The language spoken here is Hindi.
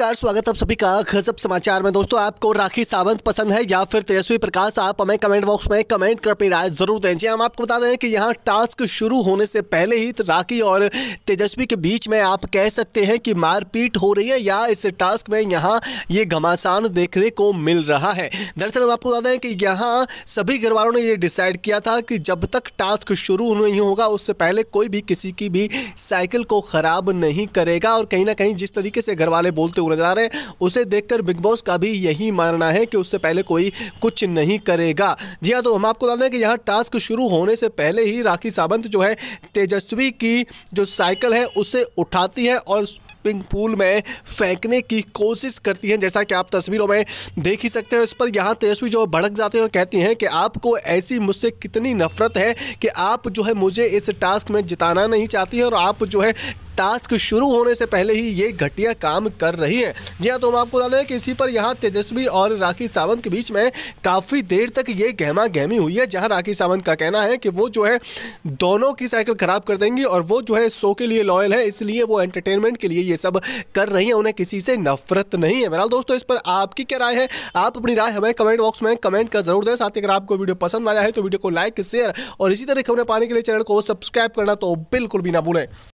नमस्कार, स्वागत आप सभी का गजब समाचार में। दोस्तों, आपको राखी सावंत पसंद है या फिर तेजस्वी प्रकाश, आप हमें कमेंट बॉक्स में कमेंट कर अपनी राय जरूर दें। जी, हम आपको बता दें कि यहाँ टास्क शुरू होने से पहले ही राखी और तेजस्वी के बीच में आप कह सकते हैं कि मारपीट हो रही है या इस टास्क में यहाँ ये घमासान देखने को मिल रहा है। दरअसल हम आपको बता दें कि यहाँ सभी घर वालों ने ये डिसाइड किया था कि जब तक टास्क शुरू नहीं होगा उससे पहले कोई भी किसी की भी साइकिल को ख़राब नहीं करेगा। और कहीं ना कहीं जिस तरीके से घर वाले बोलते हुए नजर आ रहे हैं उसे देखकर बिग बॉस का भी यही मानना है कि उससे पहले कोई कुछ नहीं करेगा। जी हाँ, तो हम आपको बता दें कि यहाँ टास्क शुरू होने से पहले ही राखी सावंत जो है तेजस्वी की जो साइकिल है उसे उठाती है और स्विमिंग पूल में फेंकने की कोशिश करती हैं, जैसा कि आप तस्वीरों में देख ही सकते हैं। इस पर यहाँ तेजस्वी जो भड़क जाते हैं और कहती हैं कि आपको ऐसी मुझसे कितनी नफरत है कि आप जो है मुझे इस टास्क में जिताना नहीं चाहती है और आप जो है टास्क शुरू होने से पहले ही ये घटिया काम कर रही है। जी हाँ, तो हम आपको बता दें कि इसी पर यहाँ तेजस्वी और राखी सावंत के बीच में काफ़ी देर तक ये गहमा गहमी हुई है, जहाँ राखी सावंत का कहना है कि वो जो है दोनों की साइकिल ख़राब कर देंगी और वो जो है शो के लिए लॉयल है, इसलिए वो एंटरटेनमेंट के लिए ये सब कर रही है, उन्हें किसी से नफरत नहीं है। बहरहाल दोस्तों, इस पर आपकी क्या राय है? आप अपनी राय हमें कमेंट बॉक्स में कमेंट कर जरूर दें। साथ ही अगर आपको वीडियो पसंद आया है तो वीडियो को लाइक, शेयर और इसी तरह खबरें पाने के लिए चैनल को सब्सक्राइब करना तो बिल्कुल भी ना भूलें।